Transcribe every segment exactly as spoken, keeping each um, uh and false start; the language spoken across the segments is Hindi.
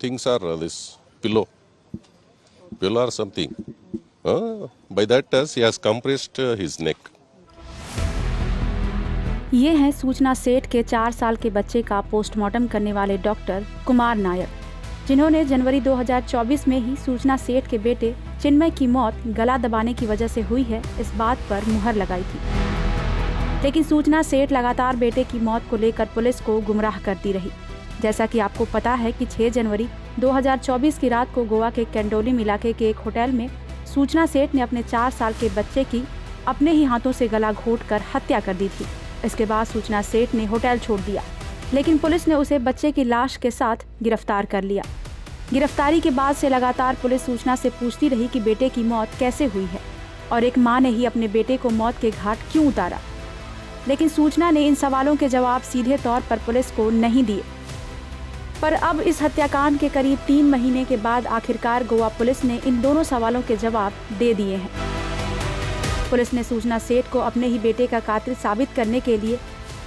Things are uh, this pillow, pillow or something. Uh, by that uh, he has compressed uh, his neck. ये हैं सूचना सेठ के चार साल के बच्चे का पोस्टमार्टम करने वाले डॉक्टर कुमार नायक, जिन्होंने जनवरी दो हज़ार चौबीस में ही सूचना सेठ के बेटे चिन्मय की मौत गला दबाने की वजह से हुई है इस बात पर मुहर लगाई थी। लेकिन सूचना सेठ लगातार बेटे की मौत को लेकर पुलिस को गुमराह करती रही। जैसा कि आपको पता है कि छह जनवरी दो हज़ार चौबीस की रात को गोवा के कैंडोलिम इलाके के एक होटल में सूचना सेठ ने अपने चार साल के बच्चे की अपने ही हाथों से गला घोंटकर हत्या कर दी थी। इसके बाद सूचना सेठ ने होटल छोड़ दिया, लेकिन पुलिस ने उसे बच्चे की लाश के साथ गिरफ्तार कर लिया। गिरफ्तारी के बाद से लगातार पुलिस सूचना से पूछती रही कि बेटे की मौत कैसे हुई है और एक माँ ने ही अपने बेटे को मौत के घाट क्यों उतारा। लेकिन सूचना ने इन सवालों के जवाब सीधे तौर पर पुलिस को नहीं दिए। पर अब इस हत्याकांड के करीब तीन महीने के बाद आखिरकार गोवा पुलिस ने इन दोनों सवालों के जवाब दे दिए हैं। पुलिस ने सूचना सेठ को अपने ही बेटे का कातिल साबित करने के लिए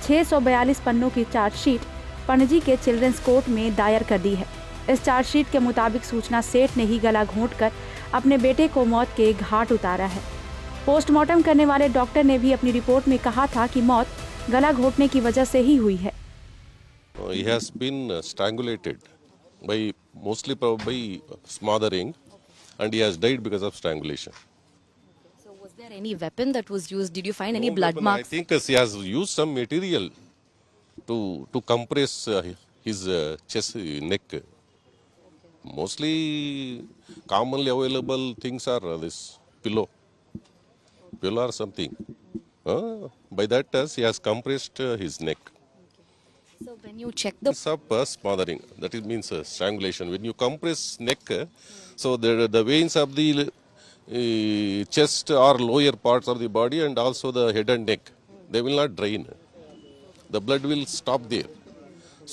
छह सौ बयालीस पन्नों की चार्जशीट पणजी के चिल्ड्रंस कोर्ट में दायर कर दी है। इस चार्जशीट के मुताबिक सूचना सेठ ने ही गला घोंटकर अपने बेटे को मौत के घाट उतारा है। पोस्टमार्टम करने वाले डॉक्टर ने भी अपनी रिपोर्ट में कहा था कि मौत गला घोंटने की वजह से ही हुई है। He has been strangulated by mostly probably smothering, and he has died because of strangulation. So, was there any weapon that was used? Did you find no any blood weapon. marks? I think he has used some material to to compress uh, his uh, chest, neck. Okay. Mostly, commonly available things are uh, this pillow, okay. pillow or something. Uh, by that, uh, he has compressed uh, his neck. So when you check the sub uh, smothering, that it means uh, strangulation. When you compress neck, uh, so the the veins of the uh, chest or lower parts of the body and also the head and neck, they will not drain. The blood will stop there.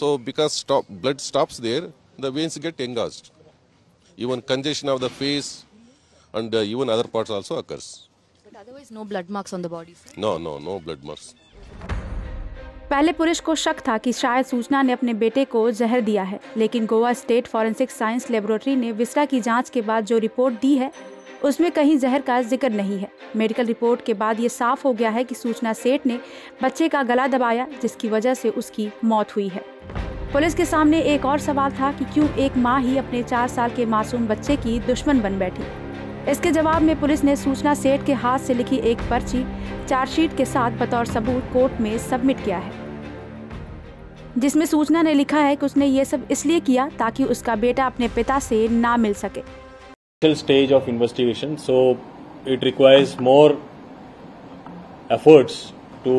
So because stop blood stops there, the veins get engorged. Even congestion of the face and uh, even other parts also occurs. But otherwise, no blood marks on the body, sir? No, no, no blood marks. पहले पुलिस को शक था कि शायद सूचना ने अपने बेटे को जहर दिया है, लेकिन Goa state forensic science laboratory ने विस्टा की जांच के बाद जो रिपोर्ट दी है उसमें कहीं जहर का जिक्र नहीं है। मेडिकल रिपोर्ट के बाद ये साफ हो गया है कि सूचना सेठ ने बच्चे का गला दबाया, जिसकी वजह से उसकी मौत हुई है। पुलिस के सामने एक और सवाल था कि क्यों एक माँ ही अपने चार साल के मासूम बच्चे की दुश्मन बन बैठी। इसके जवाब में पुलिस ने सूचना सेठ के हाथ से लिखी एक पर्ची चार्जशीट के साथ बतौर सबूत कोर्ट में सबमिट किया है, जिसमें सूचना ने लिखा है कि उसने ये सब इसलिए किया ताकि उसका बेटा अपने पिता से ना मिल सके। Initial stage of investigation, so it requires more efforts to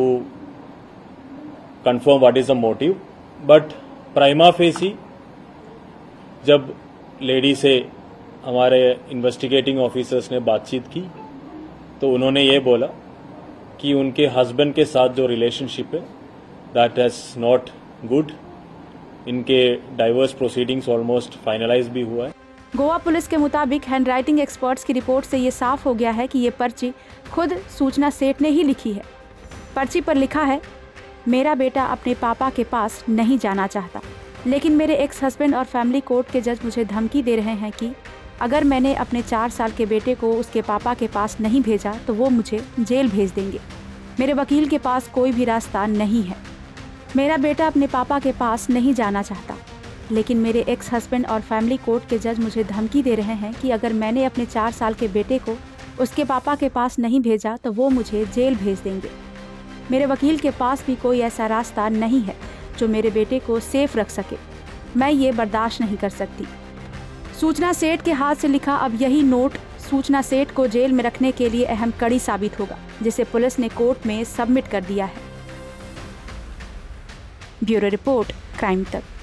confirm what is the motive, but prima facie जब लेडी से हमारे इन्वेस्टिगेटिंग ऑफिसर्स ने बातचीत की तो उन्होंने ये बोला कि उनके हस्बैंड के साथ जो रिलेशनशिप है दैट हैज नॉट गुड। इनके डाइवर्स प्रोसीडिंग्स ऑलमोस्ट फाइनलाइज भी हुआ है। गोवा पुलिस के मुताबिक हैंडराइटिंग एक्सपर्ट्स की रिपोर्ट से ये साफ हो गया है कि ये पर्ची खुद सूचना सेठ ने ही लिखी है। पर्ची पर लिखा है, मेरा बेटा अपने पापा के पास नहीं जाना चाहता, लेकिन मेरे एक्स हस्बैंड और फैमिली कोर्ट के जज मुझे धमकी दे रहे हैं कि अगर मैंने अपने चार साल के बेटे को उसके पापा के पास नहीं भेजा तो वो मुझे जेल भेज देंगे। मेरे वकील के पास कोई भी रास्ता नहीं है। मेरा बेटा अपने पापा के पास नहीं जाना चाहता, लेकिन मेरे एक्स हस्बैंड और फैमिली कोर्ट के जज मुझे धमकी दे रहे हैं कि अगर मैंने अपने चार साल के बेटे को उसके पापा के पास नहीं भेजा तो वो मुझे जेल भेज देंगे। मेरे वकील के पास भी कोई ऐसा रास्ता नहीं है जो मेरे बेटे को सेफ रख सके। मैं ये बर्दाश्त नहीं कर सकती। सूचना सेठ के हाथ से लिखा अब यही नोट सूचना सेठ को जेल में रखने के लिए अहम कड़ी साबित होगा, जिसे पुलिस ने कोर्ट में सबमिट कर दिया है। ब्यूरो रिपोर्ट, क्राइम तक।